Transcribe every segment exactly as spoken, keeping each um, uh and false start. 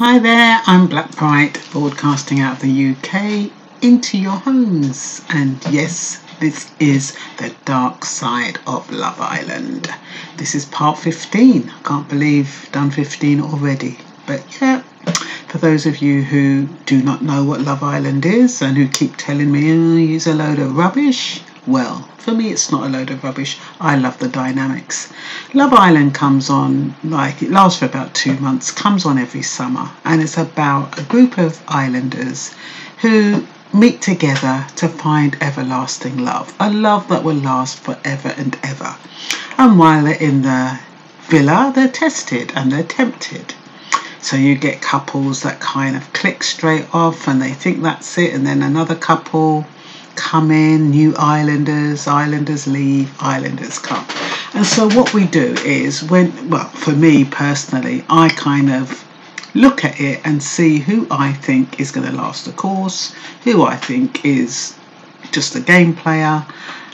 Hi there, I'm Black Bright, broadcasting out of the U K into your homes. And yes, this is the dark side of Love Island. This is part fifteen. I can't believe I've done fifteen already. But yeah, for those of you who do not know what Love Island is and who keep telling me, oh, it's a load of rubbish. Well, for me, it's not a load of rubbish. I love the dynamics. Love Island comes on, like, it lasts for about two months, comes on every summer, and it's about a group of islanders who meet together to find everlasting love, a love that will last forever and ever. And while they're in the villa, they're tested and they're tempted. So you get couples that kind of click straight off and they think that's it, and then another couple come in, new islanders, islanders leave, islanders come. And so what we do is, when, well, for me personally, I kind of look at it and see who I think is going to last the course, who I think is just a game player,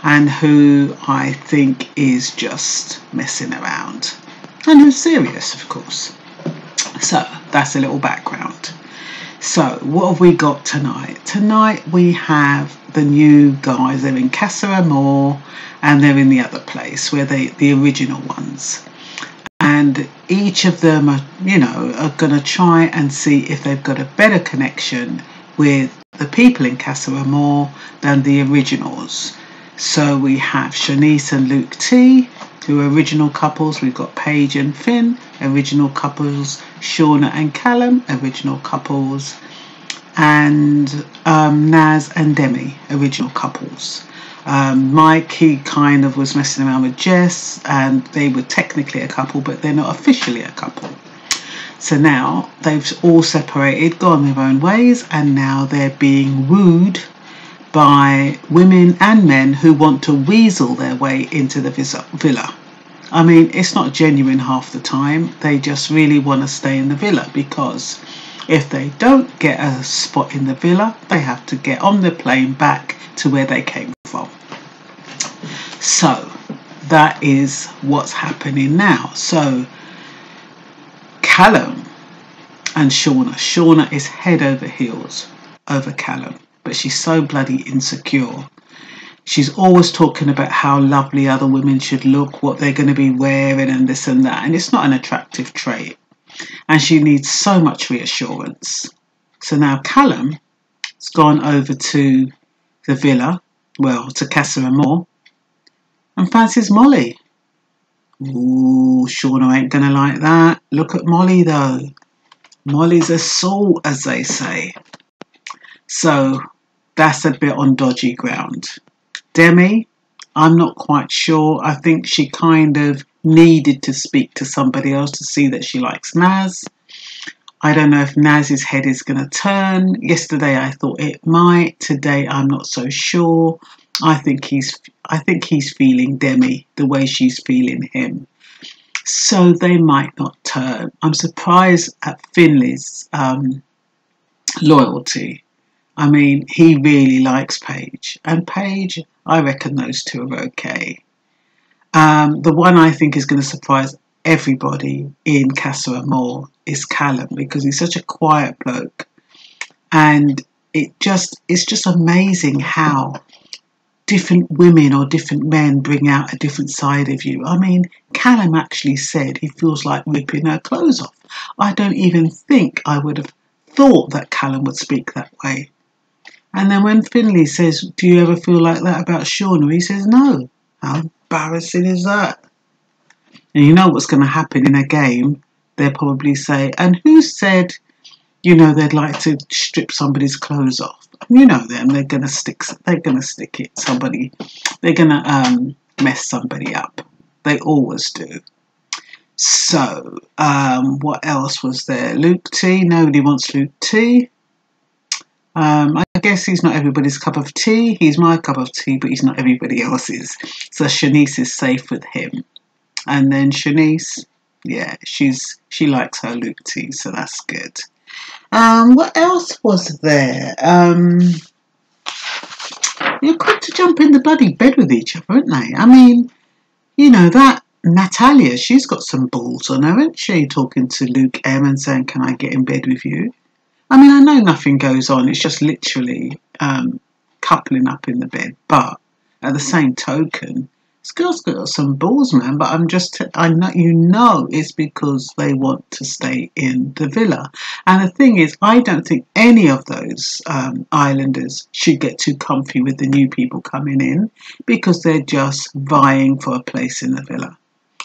and who I think is just messing around, and who's serious, of course. So that's a little background. So what have we got tonight? Tonight we have the new guys. They're in Casa Amor and they're in the other place where they, the original ones. And each of them are, you know, are going to try and see if they've got a better connection with the people in Casa Amor than the originals. So we have Siânnise and Luke T, who are original couples. We've got Paige and Finn, original couples. Shaughna and Callum, original couples. And um, Nas and Demi, original couples. Um, Mike, he kind of was messing around with Jess, and they were technically a couple, but they're not officially a couple. So now they've all separated, gone their own ways, and now they're being wooed by women and men who want to weasel their way into the villa. I mean, it's not genuine half the time. They just really want to stay in the villa, because if they don't get a spot in the villa, they have to get on the plane back to where they came from. So that is what's happening now. So Callum and Shaughna. Shaughna is head over heels over Callum. But she's so bloody insecure. She's always talking about how lovely other women should look, what they're going to be wearing and this and that. And it's not an attractive trait. And she needs so much reassurance. So now Callum has gone over to the villa, well, to Casa Amor, and fancies Molly. Ooh, Shaughna ain't going to like that. Look at Molly though. Molly's a soul, as they say. So that's a bit on dodgy ground. Demi, I'm not quite sure. I think she kind of needed to speak to somebody else to see that she likes Nas. I don't know if Nas's head is going to turn. Yesterday I thought it might. Today I'm not so sure. I think he's, I think he's feeling Demi the way she's feeling him. So they might not turn. I'm surprised at Finley's um, loyalty. I mean, he really likes Paige. And Paige, I reckon those two are okay. Um, the one I think is going to surprise everybody in Casa Amor is Callum, because he's such a quiet bloke. And it just it's just amazing how different women or different men bring out a different side of you. I mean, Callum actually said he feels like ripping her clothes off. I don't even think I would have thought that Callum would speak that way. And then when Finley says, do you ever feel like that about Shaughna? He says, no. How embarrassing is that? And you know what's going to happen in a game. They'll probably say, and who said, you know, they'd like to strip somebody's clothes off? You know them. They're going to stick, they're going to stick it. Somebody, they're going to um, mess somebody up. They always do. So, um, what else was there? Luke T. Nobody wants Luke T. Um, I guess he's not everybody's cup of tea. He's my cup of tea, but he's not everybody else's. So Siânnise is safe with him. And then Siânnise, yeah, she's she likes her Luke T, so that's good. Um, what else was there? Um, you're quick to jump in the bloody bed with each other, aren't they? I mean, you know, that Natalia, she's got some balls on her, hasn't she? Talking to Luke M and saying, can I get in bed with you? I mean, I know nothing goes on. It's just literally um, coupling up in the bed. But at the same token, this girl's got some balls, man. But I'm just, I know, you know, it's because they want to stay in the villa. And the thing is, I don't think any of those um, islanders should get too comfy with the new people coming in, because they're just vying for a place in the villa.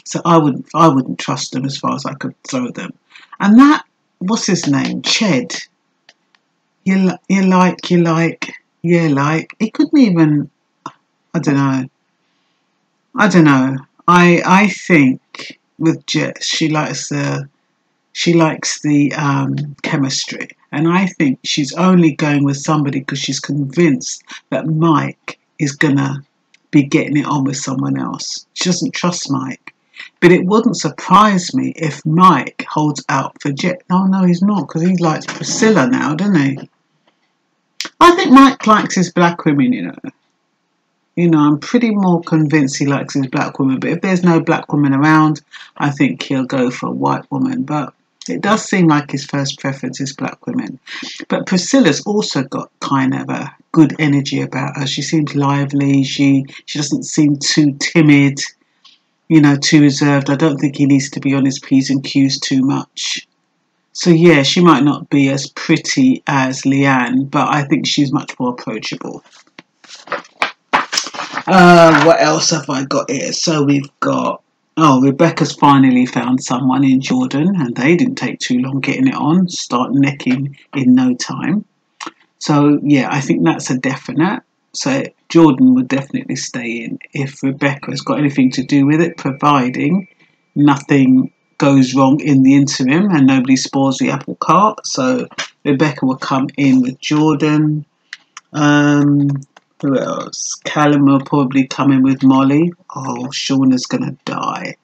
So I wouldn't, I wouldn't trust them as far as I could throw them. And that, what's his name, Ched? You, li you like, you like, you like. He couldn't even. I don't know. I don't know. I I think with Jess, she likes the, she likes the um, chemistry, and I think she's only going with somebody because she's convinced that Mike is gonna be getting it on with someone else. She doesn't trust Mike. But it wouldn't surprise me if Mike holds out for Jet. Oh, no, he's not, because he likes Priscilla now, doesn't he? I think Mike likes his black women, you know. You know, I'm pretty more convinced he likes his black women. But if there's no black woman around, I think he'll go for a white woman. But it does seem like his first preference is black women. But Priscilla's also got kind of a good energy about her. She seems lively. She, she doesn't seem too timid. You know, too reserved. I don't think he needs to be on his P's and Q's too much. So, yeah, she might not be as pretty as Leanne, but I think she's much more approachable. Uh, what else have I got here? So we've got, oh, Rebecca's finally found someone in Jordan, and they didn't take too long getting it on. Start necking in no time. So, yeah, I think that's a definite. So Jordan would definitely stay in if Rebecca's got anything to do with it, providing nothing goes wrong in the interim and nobody spoils the apple cart. So Rebecca will come in with Jordan. Um, who else? Callum will probably come in with Molly. Oh, Shaughna's going to die.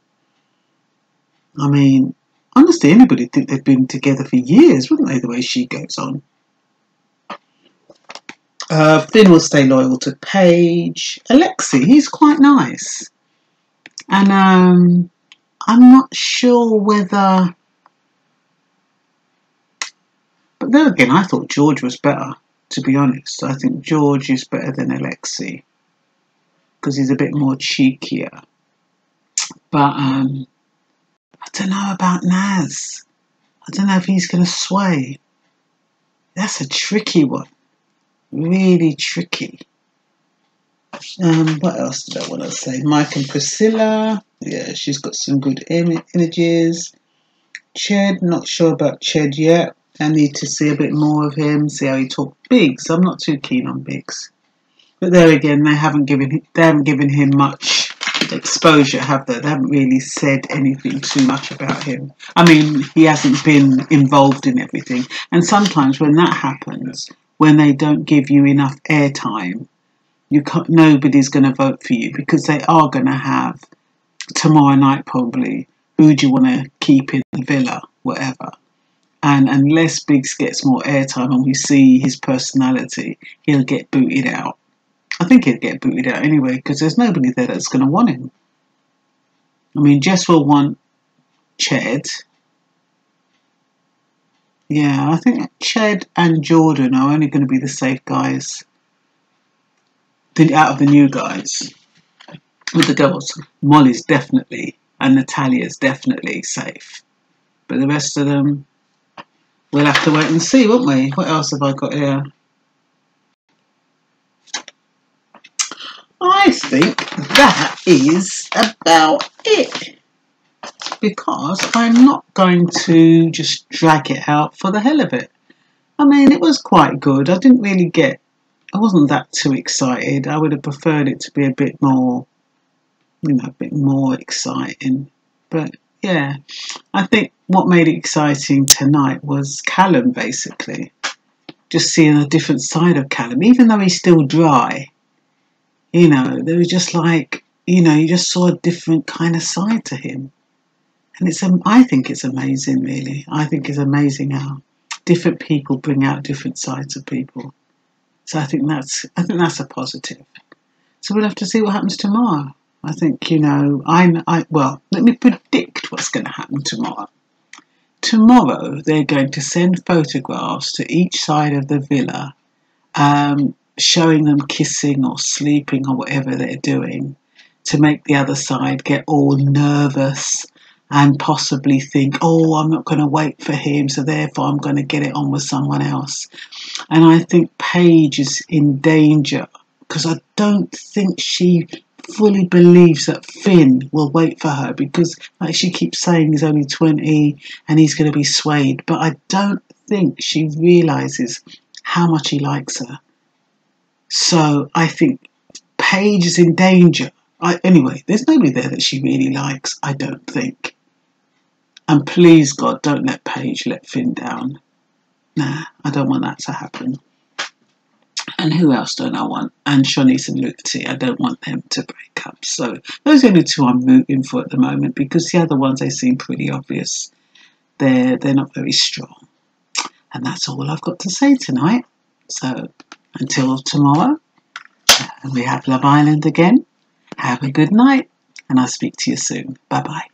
I mean, honestly, anybody think they've been together for years, wouldn't they, the way she goes on? Uh, Finn will stay loyal to Paige. Alexi, he's quite nice. And um, I'm not sure whether... But then again, I thought George was better, to be honest. I think George is better than Alexi, because he's a bit more cheekier. But um, I don't know about Nas. I don't know if he's going to sway. That's a tricky one. Really tricky. Um, what else did I want to say? Mike and Priscilla. Yeah, she's got some good im images. Ched, not sure about Ched yet. I need to see a bit more of him, see how he talks. Biggs, I'm not too keen on Biggs. But there again, they haven't given they haven't given him much exposure, have they? They haven't really said anything too much about him. I mean, he hasn't been involved in everything. And sometimes when that happens, when they don't give you enough airtime, you can't, nobody's going to vote for you, because they are going to have tomorrow night probably, who do you want to keep in the villa, whatever. And unless Biggs gets more airtime and we see his personality, he'll get booted out. I think he'll get booted out anyway, because there's nobody there that's going to want him. I mean, Jess will want Ched. Yeah, I think Ched and Jordan are only going to be the safe guys out of the new guys. With the girls, Molly's definitely and Natalia's definitely safe. But the rest of them, we'll have to wait and see, won't we? What else have I got here? I think that is about it, because I'm not going to just drag it out for the hell of it. I mean, it was quite good. I didn't really get, I wasn't that too excited. I would have preferred it to be a bit more, you know, a bit more exciting. But yeah, I think what made it exciting tonight was Callum, basically. Just seeing a different side of Callum, even though he's still dry. You know, they were just like, you know, you just saw a different kind of side to him. And it's, um, I think it's amazing, really. I think it's amazing how different people bring out different sides of people. So I think that's, I think that's a positive. So we'll have to see what happens tomorrow. I think, you know, I'm, I, well, let me predict what's going to happen tomorrow. Tomorrow, they're going to send photographs to each side of the villa, um, showing them kissing or sleeping or whatever they're doing, to make the other side get all nervous and possibly think, oh, I'm not going to wait for him, so therefore I'm going to get it on with someone else. And I think Paige is in danger, because I don't think she fully believes that Finn will wait for her, because, like she keeps saying, he's only twenty and he's going to be swayed. But I don't think she realises how much he likes her. So I think Paige is in danger. I, anyway, there's nobody there that she really likes, I don't think. And please, God, don't let Paige let Finn down. Nah, I don't want that to happen. And who else don't I want? And Siânnise and Luke T, I don't want them to break up. So those are the only two I'm rooting for at the moment, because the other ones, they seem pretty obvious. They're, they're not very strong. And that's all I've got to say tonight. So until tomorrow, and we have Love Island again. Have a good night, and I'll speak to you soon. Bye-bye.